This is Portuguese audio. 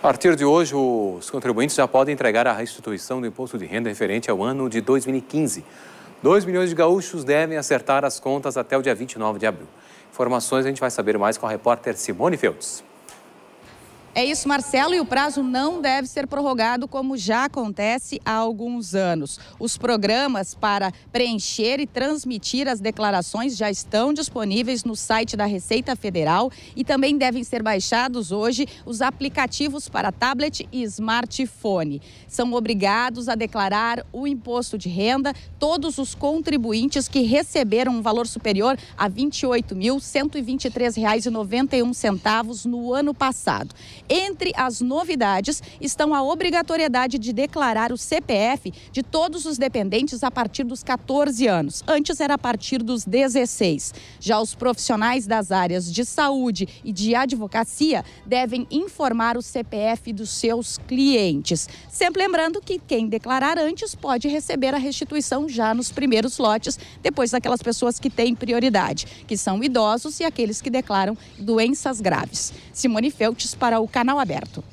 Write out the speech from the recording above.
A partir de hoje, os contribuintes já podem entregar a restituição do imposto de renda referente ao ano de 2015. 2 milhões de gaúchos devem acertar as contas até o dia 29 de abril. Informações a gente vai saber mais com a repórter Simone Feltes. É isso, Marcelo, e o prazo não deve ser prorrogado, como já acontece há alguns anos. Os programas para preencher e transmitir as declarações já estão disponíveis no site da Receita Federal e também devem ser baixados hoje os aplicativos para tablet e smartphone. São obrigados a declarar o imposto de renda todos os contribuintes que receberam um valor superior a R$ 28.123,91 no ano passado. Entre as novidades estão a obrigatoriedade de declarar o CPF de todos os dependentes a partir dos 14 anos. Antes era a partir dos 16. Já os profissionais das áreas de saúde e de advocacia devem informar o CPF dos seus clientes. Sempre lembrando que quem declarar antes pode receber a restituição já nos primeiros lotes, depois daquelas pessoas que têm prioridade, que são idosos e aqueles que declaram doenças graves. Simone Feltes para o Canal Aberto.